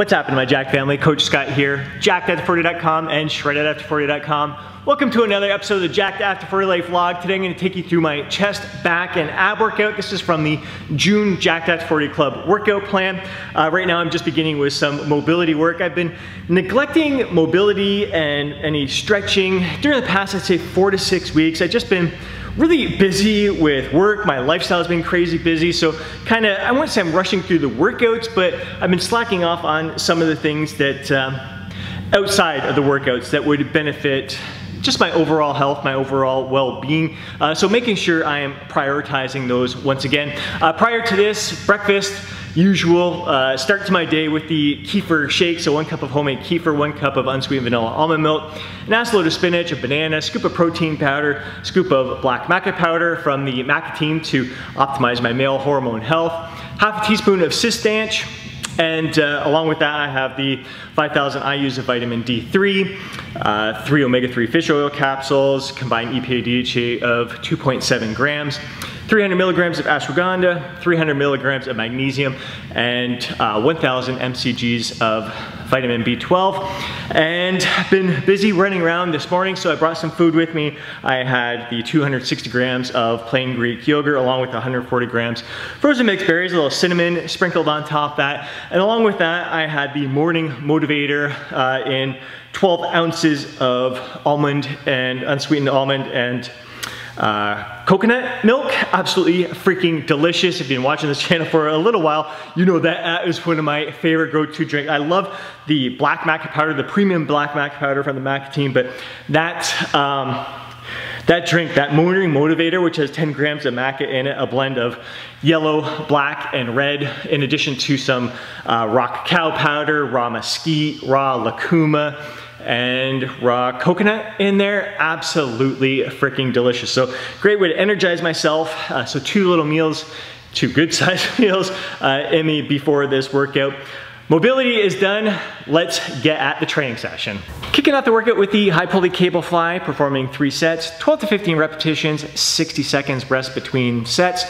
What's happening, my Jacked family? Coach Scott here, JackedAfter40.com and ShreddedAfter40.com. Welcome to another episode of the Jacked After 40 Life vlog. Today I'm going to take you through my chest, back, and ab workout. This is from the June Jacked After 40 Club workout plan. Right now I'm just beginning with some mobility work. I've been neglecting mobility and any stretching during the past, I'd say, 4 to 6 weeks. I've just been really busy with work. My lifestyle's been crazy busy, so kind of, I wouldn't say I'm rushing through the workouts, but I've been slacking off on some of the things that outside of the workouts that would benefit just my overall health, my overall well-being. So making sure I am prioritizing those once again. Prior to this, breakfast, usual start to my day with the kefir shake. So 1 cup of homemade kefir, 1 cup of unsweetened vanilla almond milk, an ounce load of spinach, a banana, a scoop of protein powder, a scoop of black maca powder from the Maca team to optimize my male hormone health, 1/2 teaspoon of cystanch, and along with that I have the 5,000 IUs of vitamin D3, 3 omega-3 fish oil capsules, combined EPA/DHA of 2.7 grams, 300 milligrams of ashwagandha, 300 milligrams of magnesium, and 1,000 mcgs of vitamin B12. And I've been busy running around this morning, so I brought some food with me. I had the 260 grams of plain Greek yogurt along with 140 grams frozen mixed berries, a little cinnamon sprinkled on top of that. And along with that, I had the morning motivator in 12 ounces of almond and unsweetened almond and coconut milk. Absolutely freaking delicious. If you've been watching this channel for a little while, you know that is one of my favorite go-to drinks. I love the black maca powder, the premium black maca powder from the Maca team, but that, that drink, that morning motivator, which has 10 grams of maca in it, a blend of yellow, black, and red, in addition to some raw cacao powder, raw mesquite, raw lucuma, and raw coconut in there. Absolutely freaking delicious. So great way to energize myself. So 2 little meals, 2 good sized meals in me before this workout. Mobility is done. Let's get at the training session. Kicking off the workout with the high pulley cable fly, performing 3 sets, 12 to 15 repetitions, 60 seconds rest between sets.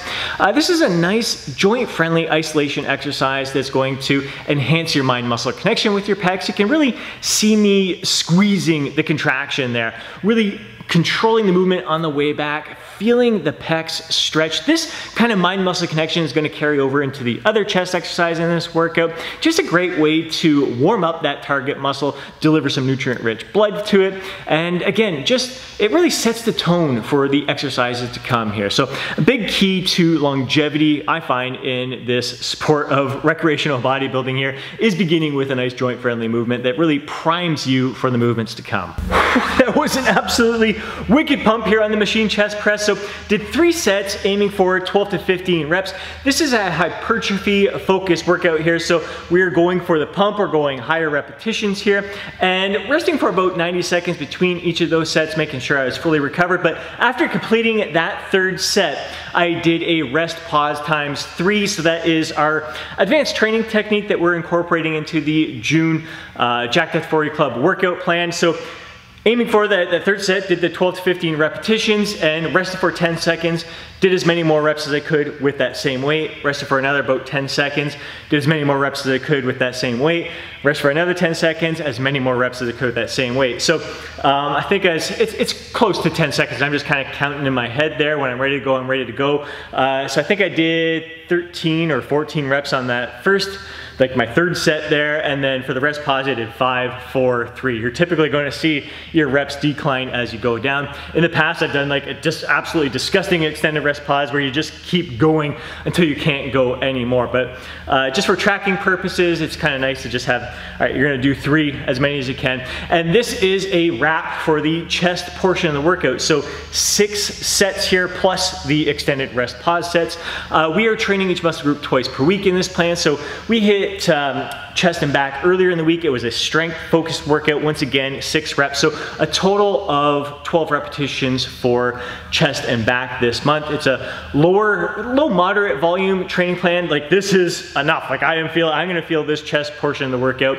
This is a nice joint-friendly isolation exercise that's going to enhance your mind-muscle connection with your pecs. You can really see me squeezing the contraction there, really controlling the movement on the way back, feeling the pecs stretch. This kind of mind-muscle connection is going to carry over into the other chest exercise in this workout. Just a great way to warm up that target muscle, deliver some nutrient-rich blood to it, and again, just it really sets the tone for the exercises to come here. So a big key to longevity, I find, in this sport of recreational bodybuilding here is beginning with a nice joint-friendly movement that really primes you for the movements to come. That was an absolutely wicked pump here on the machine chest press. So did 3 sets aiming for 12 to 15 reps. This is a hypertrophy focused workout here. So we're going for the pump, we're going higher repetitions here and resting for about 90 seconds between each of those sets, making sure I was fully recovered. But after completing that 3rd set, I did a rest pause ×3. So that is our advanced training technique that we're incorporating into the June Jacked After 40 Club workout plan. So aiming for that 3rd set, did the 12 to 15 repetitions and rested for 10 seconds. Did as many more reps as I could with that same weight. Rested for another about 10 seconds. Did as many more reps as I could with that same weight. Rest for another 10 seconds. As many more reps as I could with that same weight. So I think it's close to 10 seconds. I'm just kind of counting in my head there. When I'm ready to go, I'm ready to go. So I think I did 13 or 14 reps on that first, like my 3rd set there, and then for the rest pause, I did 5, 4, 3. You're typically going to see your reps decline as you go down. In the past, I've done like a just absolutely disgusting extended rest pause where you just keep going until you can't go anymore. But just for tracking purposes, it's kind of nice to just have, all right, you're gonna do 3, as many as you can. And this is a wrap for the chest portion of the workout. So 6 sets here plus the extended rest pause sets. We are training each muscle group twice per week in this plan. So we hit chest and back earlier in the week. It was a strength focused workout. Once again, 6 reps. So a total of 12 repetitions for chest and back this month. It's a low moderate volume training plan. Like this is enough. Like I'm gonna feel this chest portion of the workout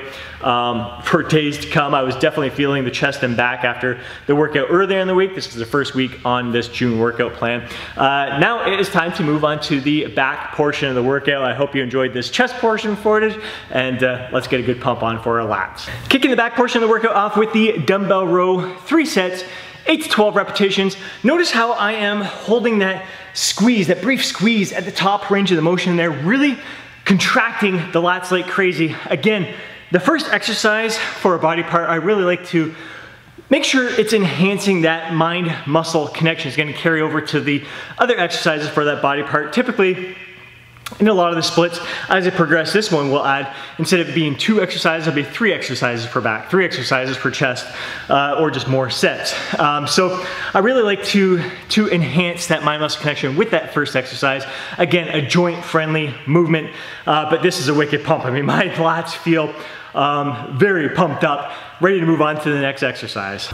for days to come. I was definitely feeling the chest and back after the workout earlier in the week. This was the first week on this June workout plan. Now it is time to move on to the back portion of the workout. I hope you enjoyed this chest portion for shortage, and let's get a good pump on for our lats. Kicking the back portion of the workout off with the dumbbell row, 3 sets, 8 to 12 repetitions. Notice how I am holding that squeeze, that brief squeeze at the top range of the motion there, really contracting the lats like crazy. Again, the first exercise for a body part, I really like to make sure it's enhancing that mind-muscle connection. It's gonna carry over to the other exercises for that body part. Typically, in a lot of the splits, as I progress, this one will add, instead of being 2 exercises, it'll be 3 exercises per back, 3 exercises per chest, or just more sets. So I really like to enhance that mind-muscle connection with that first exercise. Again, a joint-friendly movement, but this is a wicked pump. I mean, my lats feel very pumped up, ready to move on to the next exercise.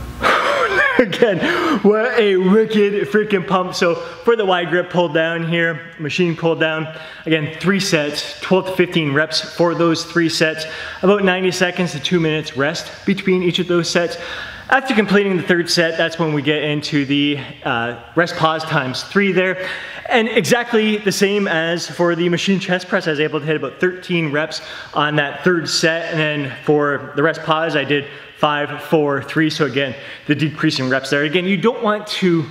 Again, what a wicked freaking pump. So for the wide grip pull down here, machine pull down, again, 3 sets, 12 to 15 reps for those 3 sets, about 90 seconds to 2 minutes rest between each of those sets. After completing the 3rd set, that's when we get into the rest pause ×3 there. And exactly the same as for the machine chest press, I was able to hit about 13 reps on that 3rd set. And then for the rest pause, I did 5, 4, 3. So again, the decreasing reps there. Again, you don't want to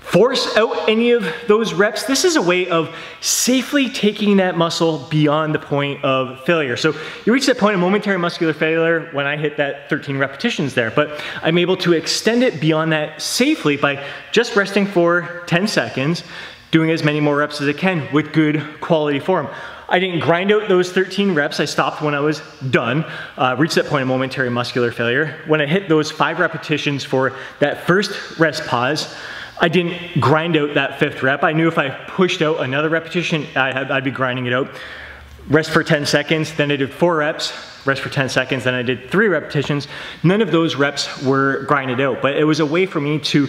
force out any of those reps. This is a way of safely taking that muscle beyond the point of failure. So you reach that point of momentary muscular failure when I hit that 13 repetitions there, but I'm able to extend it beyond that safely by just resting for 10 seconds, doing as many more reps as I can with good quality form. I didn't grind out those 13 reps. I stopped when I was done, reached that point of momentary muscular failure. When I hit those 5 repetitions for that first rest pause, I didn't grind out that 5th rep. I knew if I pushed out another repetition, I'd be grinding it out. Rest for 10 seconds, then I did 4 reps, rest for 10 seconds, then I did 3 repetitions. None of those reps were grinded out, but it was a way for me to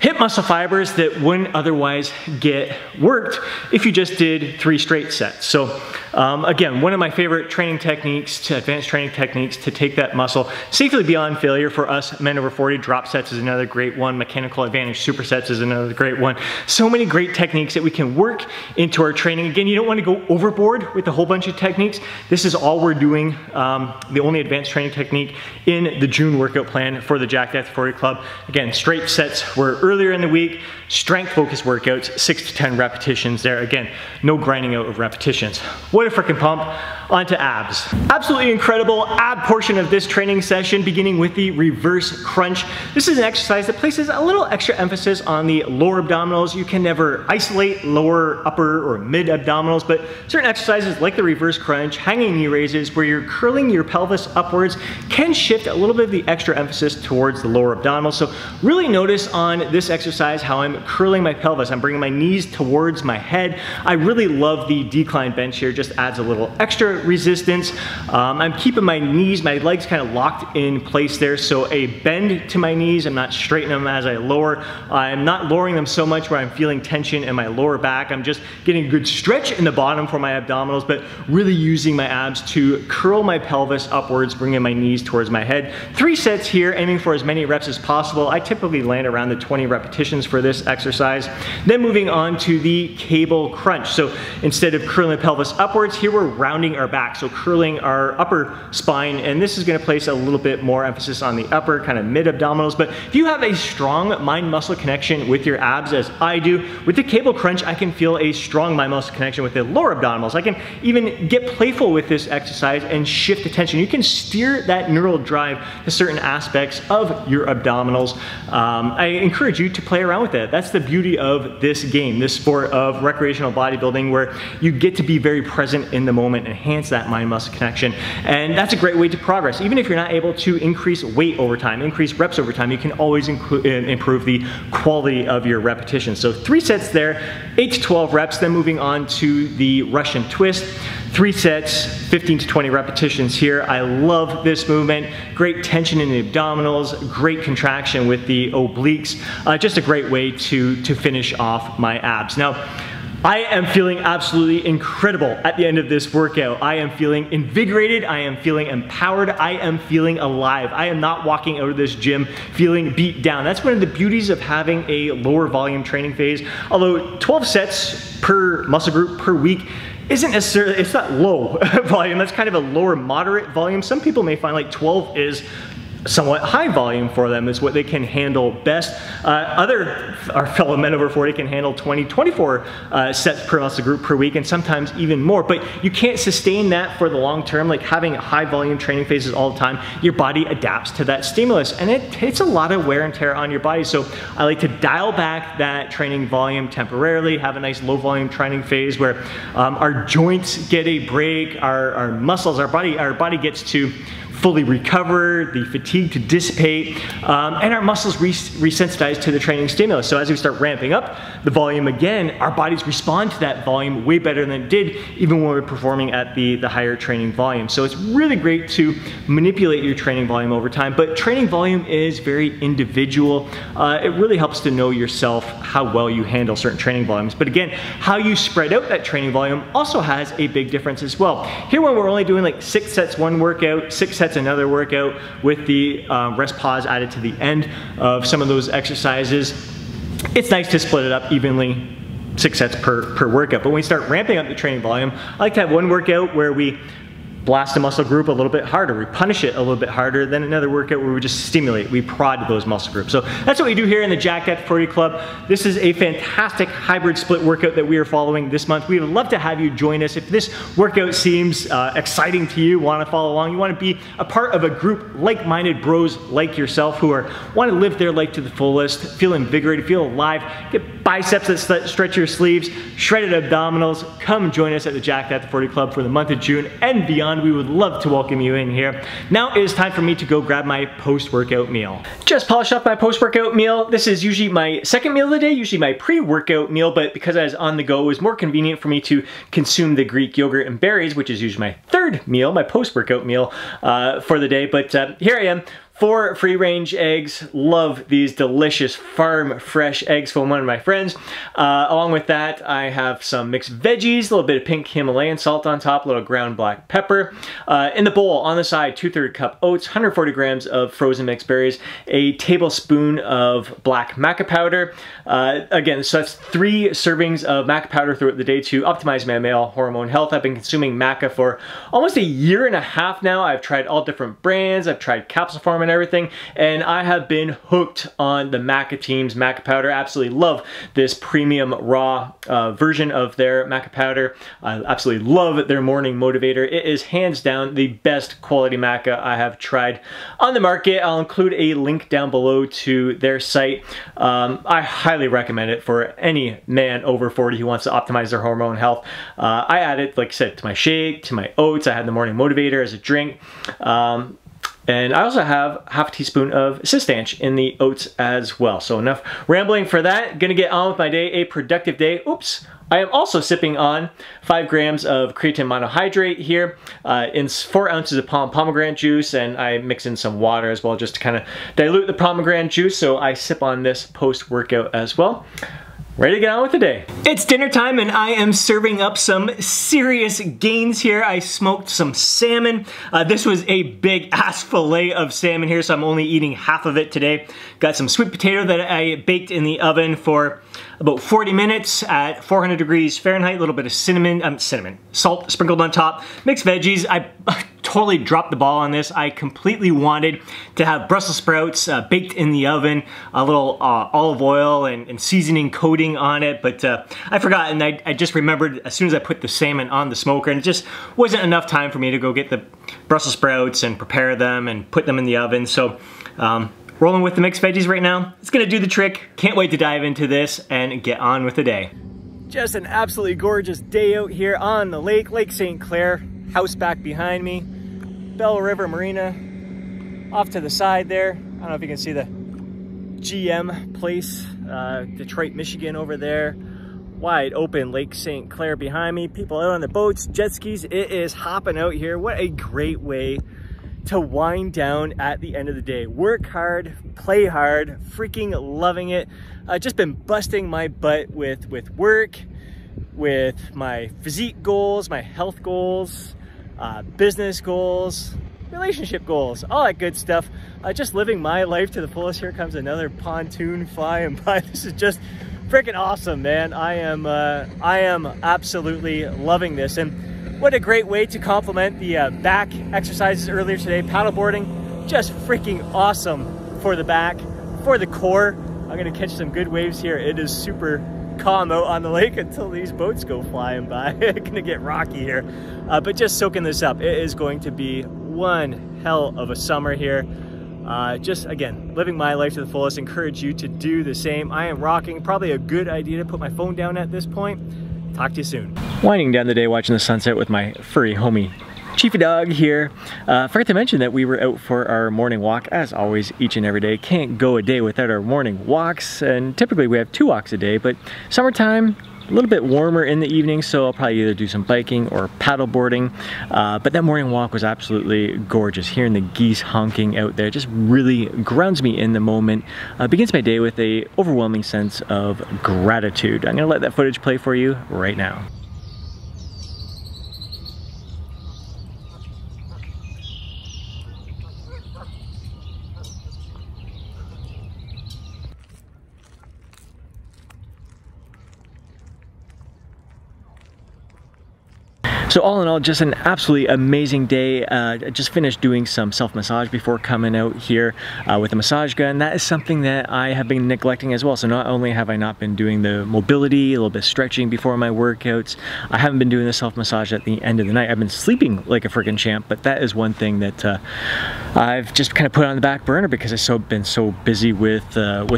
hit muscle fibers that wouldn't otherwise get worked if you just did 3 straight sets. So again, one of my favorite training techniques, advanced training techniques to take that muscle safely beyond failure for us men over 40. Drop sets is another great one. Mechanical advantage supersets is another great one. So many great techniques that we can work into our training. Again, you don't want to go overboard with a whole bunch of techniques. This is all we're doing, the only advanced training technique in the June workout plan for the Jacked After 40 Club. Again, straight sets were earlier in the week, strength-focused workouts, 6 to 10 repetitions there. Again, no grinding out of repetitions. What a freaking pump. Onto abs. Absolutely incredible ab portion of this training session, beginning with the reverse crunch. This is an exercise that places a little extra emphasis on the lower abdominals. You can never isolate lower, upper, or mid abdominals, but certain exercises like the reverse crunch, hanging knee raises, where you're curling your pelvis upwards, can shift a little bit of the extra emphasis towards the lower abdominals. So really notice on this exercise how I'm curling my pelvis. I'm bringing my knees towards my head. I really love the decline bench here. Just adds a little extra resistance. I'm keeping my knees, my legs kind of locked in place there. So a bend to my knees, I'm not straightening them as I lower. I'm not lowering them so much where I'm feeling tension in my lower back. I'm just getting a good stretch in the bottom for my abdominals, but really using my abs to curl my pelvis upwards, bringing my knees towards my head. 3 sets here, aiming for as many reps as possible. I typically land around the 20 repetitions for this exercise. Then moving on to the cable crunch. So instead of curling the pelvis upwards, here we're rounding our back, so curling our upper spine, and this is going to place a little bit more emphasis on the upper kind of mid abdominals. But if you have a strong mind muscle connection with your abs, as I do with the cable crunch, I can feel a strong mind muscle connection with the lower abdominals. I can even get playful with this exercise and shift the tension. You can steer that neural drive to certain aspects of your abdominals. I encourage you to play around with that. That's the beauty of this game, this sport of recreational bodybuilding, where you get to be very present in the moment and enhance that mind-muscle connection. And that's a great way to progress. Even if you're not able to increase weight over time, increase reps over time, you can always improve the quality of your repetitions. So 3 sets there, 8 to 12 reps, then moving on to the Russian twist. 3 sets, 15 to 20 repetitions here. I love this movement. Great tension in the abdominals, great contraction with the obliques. Just a great way to finish off my abs. Now, I am feeling absolutely incredible at the end of this workout. I am feeling invigorated, I am feeling empowered, I am feeling alive. I am not walking out of this gym feeling beat down. That's one of the beauties of having a lower volume training phase. Although 12 sets per muscle group per week isn't necessarily, it's not low volume, that's kind of a lower moderate volume. Some people may find like 12 is somewhat high volume for them, is what they can handle best. Our fellow men over 40 can handle 20, 24 sets per muscle group per week, and sometimes even more, but you can't sustain that for the long term. Like having high volume training phases all the time, your body adapts to that stimulus, and it takes a lot of wear and tear on your body. So I like to dial back that training volume temporarily, have a nice low volume training phase where our joints get a break, our muscles, our body gets to fully recover, the fatigue to dissipate, and our muscles resensitize to the training stimulus. So as we start ramping up the volume again, our bodies respond to that volume way better than it did even when we were performing at the higher training volume. So it's really great to manipulate your training volume over time, but training volume is very individual. It really helps to know yourself how well you handle certain training volumes. But again, how you spread out that training volume also has a big difference as well. Here when we're only doing like 6 sets one workout, 6 sets another workout with the rest pause added to the end of some of those exercises, it's nice to split it up evenly, 6 sets per workout. But when we start ramping up the training volume, I like to have one workout where we blast a muscle group a little bit harder, we punish it a little bit harder, then another workout where we just stimulate, we prod those muscle groups. So that's what we do here in the Jacked After 40 Club. This is a fantastic hybrid split workout that we are following this month. We would love to have you join us. If this workout seems exciting to you, want to follow along, you want to be a part of a group like-minded bros like yourself who are want to live their life to the fullest, feel invigorated, feel alive, get biceps that stretch your sleeves, shredded abdominals, come join us at the Jacked After 40 Club for the month of June and beyond. We would love to welcome you in here. Now it is time for me to go grab my post-workout meal. Just polished off my post-workout meal. This is usually my second meal of the day, usually my pre-workout meal, but because I was on the go, it was more convenient for me to consume the Greek yogurt and berries, which is usually my third meal, my post-workout meal for the day. But here I am. 4 free-range eggs. Love these delicious farm fresh eggs from one of my friends. Along with that, I have some mixed veggies, a little bit of pink Himalayan salt on top, a little ground black pepper. In the bowl on the side, 2/3 cup oats, 140 grams of frozen mixed berries, a tablespoon of black maca powder. Again, so that's 3 servings of maca powder throughout the day to optimize my male hormone health. I've been consuming maca for almost 1.5 years now. I've tried all different brands. I've tried Capsuleform and everything, and I have been hooked on the Maca team's Maca powder. Absolutely love this premium raw version of their Maca powder. I absolutely love their morning motivator. It is hands down the best quality Maca I have tried on the market. I'll include a link down below to their site. I highly recommend it for any man over 40 who wants to optimize their hormone health. I add it, like I said, to my shake, to my oats. I had the morning motivator as a drink. And I also have 1/2 teaspoon of Sistanch in the oats as well. So enough rambling for that. Gonna get on with my day, a productive day. Oops. I am also sipping on 5 grams of creatine monohydrate here in 4 ounces of pomegranate juice, and I mix in some water as well just to kind of dilute the pomegranate juice. So I sip on this post-workout as well. Ready to get on with the day. It's dinner time and I am serving up some serious gains here. I smoked some salmon. This was a big ass fillet of salmon here, so I'm only eating half of it today. Got some sweet potato that I baked in the oven for about 40 minutes at 400 degrees Fahrenheit, a little bit of salt sprinkled on top, mixed veggies. I totally dropped the ball on this. I completely wanted to have Brussels sprouts baked in the oven, a little olive oil and seasoning coating on it, but I forgot, and I just remembered as soon as I put the salmon on the smoker, and it just wasn't enough time for me to go get the Brussels sprouts and prepare them and put them in the oven. So rolling with the mixed veggies right now. It's gonna do the trick. Can't wait to dive into this and get on with the day. Just an absolutely gorgeous day out here on the lake, Lake St. Clair, house back behind me. Bell River Marina off to the side there. I don't know if you can see the GM place, Detroit, Michigan over there. Wide open Lake St. Clair behind me. People out on the boats, jet skis. It is hopping out here. What a great way to wind down at the end of the day. Work hard, play hard, freaking loving it. I've just been busting my butt with work, with my physique goals, my health goals, business goals, relationship goals, all that good stuff. Just living my life to the fullest. Here comes another pontoon flying by. This is just freaking awesome, man. I am absolutely loving this. And what a great way to complement the back exercises earlier today. Paddleboarding, just freaking awesome for the back, for the core. I'm gonna catch some good waves here. It is super calm out on the lake until these boats go flying by. It's gonna get rocky here, but just soaking this up. It is going to be one hell of a summer here. Just again, living my life to the fullest. Encourage you to do the same. I am rocking. Probably a good idea to put my phone down at this point. Talk to you soon. Winding down the day, watching the sunset with my furry homie Chiefy Dog here. Forgot to mention that we were out for our morning walk, as always, each and every day. Can't go a day without our morning walks, and typically we have 2 walks a day, but summertime, a little bit warmer in the evening, so I'll probably either do some biking or paddleboarding. But that morning walk was absolutely gorgeous. Hearing the geese honking out there just really grounds me in the moment. Begins my day with an overwhelming sense of gratitude. I'm gonna let that footage play for you right now. So all in all, just an absolutely amazing day. I just finished doing some self-massage before coming out here with a massage gun. That is something that I have been neglecting as well. So not only have I not been doing the mobility, a little bit of stretching before my workouts, I haven't been doing the self-massage at the end of the night. I've been sleeping like a freaking champ, but that is one thing that I've just kind of put on the back burner because I've been so busy with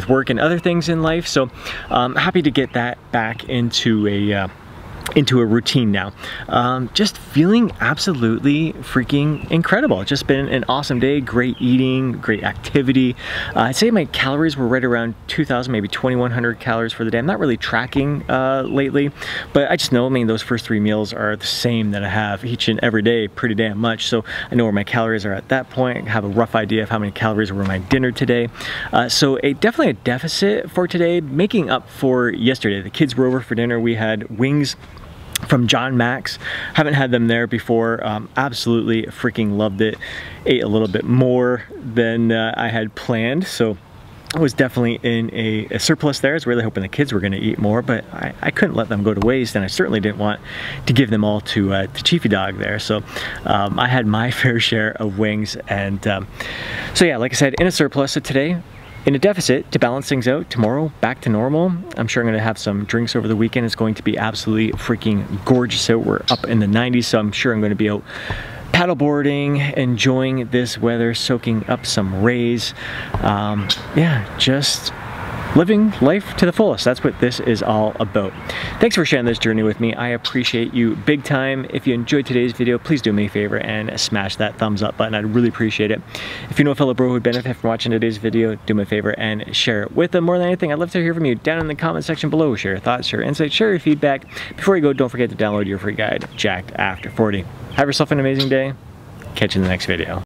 work and other things in life. So I'm happy to get that back into a routine now. Just feeling absolutely freaking incredible. It's just been an awesome day, great eating, great activity. I'd say my calories were right around 2,000, maybe 2,100 calories for the day. I'm not really tracking lately, but I just know, I mean, those first 3 meals are the same that I have each and every day pretty damn much, so I know where my calories are at that point. I have a rough idea of how many calories were in my dinner today. So definitely a deficit for today, making up for yesterday. The kids were over for dinner. We had wings from John Max. Haven't had them there before. Absolutely freaking loved it. Ate a little bit more than I had planned, so I was definitely in a surplus there. I was really hoping the kids were going to eat more, but I couldn't let them go to waste, and I certainly didn't want to give them all to Chiefy Dog there. So I had my fair share of wings, and so yeah, like I said, in a surplus. So today, in a deficit to balance things out. Tomorrow, back to normal. I'm sure I'm gonna have some drinks over the weekend. It's going to be absolutely freaking gorgeous out. We're up in the 90s, so I'm sure I'm gonna be out paddleboarding, enjoying this weather, soaking up some rays. Yeah, just living life to the fullest. That's what this is all about. Thanks for sharing this journey with me. I appreciate you big time. If you enjoyed today's video, please do me a favor and smash that thumbs up button. I'd really appreciate it. If you know a fellow bro who would benefit from watching today's video, do me a favor and share it with them. More than anything, I'd love to hear from you down in the comment section below. Share your thoughts, share your insights, share your feedback. Before you go, don't forget to download your free guide, Jacked After 40. Have yourself an amazing day. Catch you in the next video.